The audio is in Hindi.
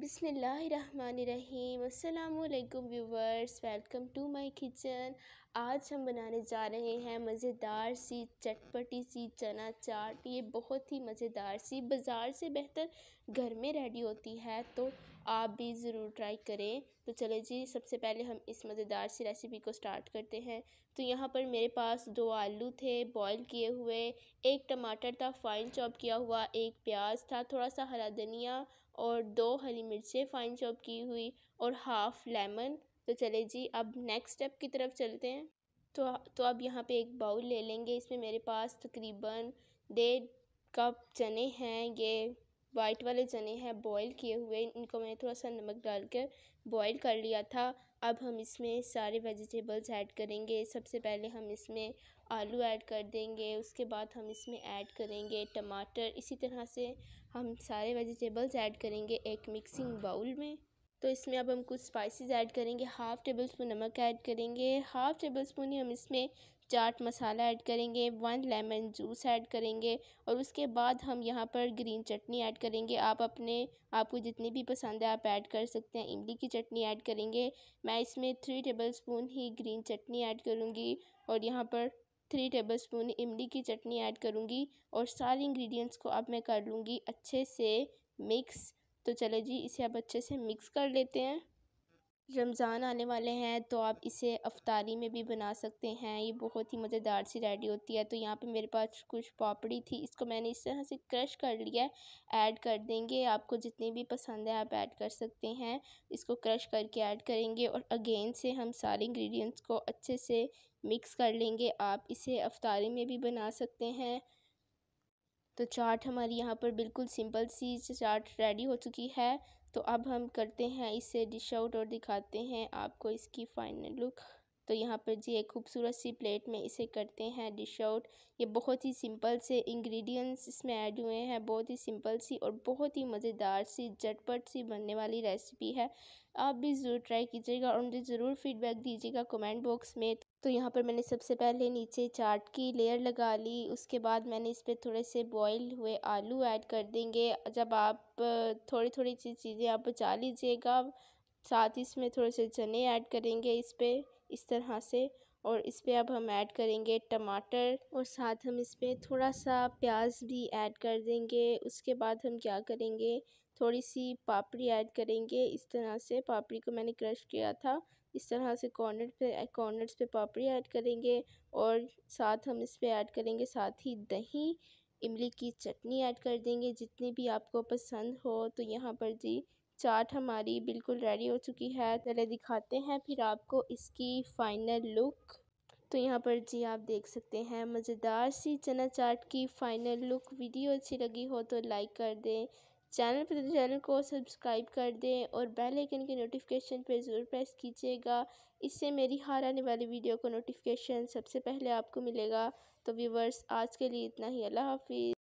बिस्मिल्लाहिर्रहमानिर्रहीम। अस्सलामुअलैकुम viewers, welcome to my kitchen. आज हम बनाने जा रहे हैं मज़ेदार सी चटपटी सी चना चाट। ये बहुत ही मज़ेदार सी, बाज़ार से बेहतर घर में रेडी होती है, तो आप भी ज़रूर ट्राई करें। तो चले जी, सबसे पहले हम इस मज़ेदार सी रेसिपी को स्टार्ट करते हैं। तो यहाँ पर मेरे पास 2 आलू थे बॉयल किए हुए, 1 टमाटर था फाइन चॉप किया हुआ, 1 प्याज था, थोड़ा सा हरा धनिया और 2 हरी मिर्चें फाइन चॉप की हुई और 1/2 लेमन। तो चले जी, अब नेक्स्ट स्टेप की तरफ चलते हैं। तो अब यहाँ पे एक बाउल ले लेंगे। इसमें मेरे पास तकरीबन 1.5 कप चने हैं। ये वाइट वाले चने हैं बॉईल किए हुए, इनको मैंने थोड़ा सा नमक डालकर बॉईल कर लिया था। अब हम इसमें सारे वेजिटेबल्स ऐड करेंगे। सबसे पहले हम इसमें आलू ऐड कर देंगे, उसके बाद हम इसमें ऐड करेंगे टमाटर। इसी तरह से हम सारे वेजिटेबल्स ऐड करेंगे एक मिक्सिंग बाउल में। तो इसमें अब हम कुछ स्पाइसेस ऐड करेंगे। 1/2 टेबलस्पून नमक ऐड करेंगे, 1/2 टेबलस्पून ही हम इसमें चाट मसाला ऐड करेंगे, 1 लेमन जूस ऐड करेंगे और उसके बाद हम यहाँ पर ग्रीन चटनी ऐड करेंगे। आप अपने आपको जितनी भी पसंद है आप ऐड कर सकते हैं। इमली की चटनी ऐड करेंगे। मैं इसमें 3 टेबलस्पून ही ग्रीन चटनी ऐड करूँगी और यहाँ पर 3 टेबलस्पून इमली की चटनी ऐड करूँगी और सारे इंग्रेडिएंट्स को अब मैं कर लूँगी अच्छे से मिक्स। तो चले जी, इसे आप अच्छे से मिक्स कर लेते हैं। रमज़ान आने वाले हैं, तो आप इसे अफ्तारी में भी बना सकते हैं। ये बहुत ही मज़ेदार सी रेडी होती है। तो यहाँ पे मेरे पास कुछ पापड़ी थी, इसको मैंने इस तरह से क्रश कर लिया है। ऐड कर देंगे, आपको जितनी भी पसंद है आप ऐड कर सकते हैं। इसको क्रश करके ऐड करेंगे और अगेन से हम सारे इंग्रेडिएंट्स को अच्छे से मिक्स कर लेंगे। आप इसे अफ्तारी में भी बना सकते हैं। तो चाट हमारी यहाँ पर बिल्कुल सिंपल सी चाट रेडी हो चुकी है। तो अब हम करते हैं इसे डिश आउट और दिखाते हैं आपको इसकी फाइनल लुक। तो यहाँ पर जी एक खूबसूरत सी प्लेट में इसे करते हैं डिश आउट। ये बहुत ही सिंपल से इंग्रेडिएंट्स इसमें ऐड हुए हैं, बहुत ही सिंपल सी और बहुत ही मज़ेदार सी झटपट सी बनने वाली रेसिपी है। आप भी ज़रूर ट्राई कीजिएगा और मुझे ज़रूर फीडबैक दीजिएगा कमेंट बॉक्स में। तो यहाँ पर मैंने सबसे पहले नीचे चाट की लेयर लगा ली, उसके बाद मैंने इस पर थोड़े से बॉईल हुए आलू ऐड कर देंगे। जब आप थोड़ी चीज़ें आप बचा लीजिएगा, साथ ही इसमें थोड़े से चने ऐड करेंगे इस पर इस तरह से, और इस पर अब हम ऐड करेंगे टमाटर और साथ हम इस पर थोड़ा सा प्याज भी ऐड कर देंगे। उसके बाद हम क्या करेंगे, थोड़ी सी पापड़ी ऐड करेंगे। इस तरह से पापड़ी को मैंने क्रश किया था, इस तरह से कॉर्नर्स पे पापड़ी ऐड करेंगे और साथ हम इस पर ऐड करेंगे साथ ही दही, इमली की चटनी ऐड कर देंगे, जितनी भी आपको पसंद हो। तो यहाँ पर जी चाट हमारी बिल्कुल रेडी हो चुकी है। चले दिखाते हैं फिर आपको इसकी फ़ाइनल लुक। तो यहाँ पर जी आप देख सकते हैं मज़ेदार सी चना चाट की फ़ाइनल लुक। वीडियो अच्छी लगी हो तो लाइक कर दें, चैनल को सब्सक्राइब कर दें और बेल आइकन के नोटिफिकेशन पर ज़रूर प्रेस कीजिएगा। इससे मेरी हर आने वाली वीडियो का नोटिफिकेशन सबसे पहले आपको मिलेगा। तो व्यूवर्स, आज के लिए इतना ही। अल्लाह हाफिज़।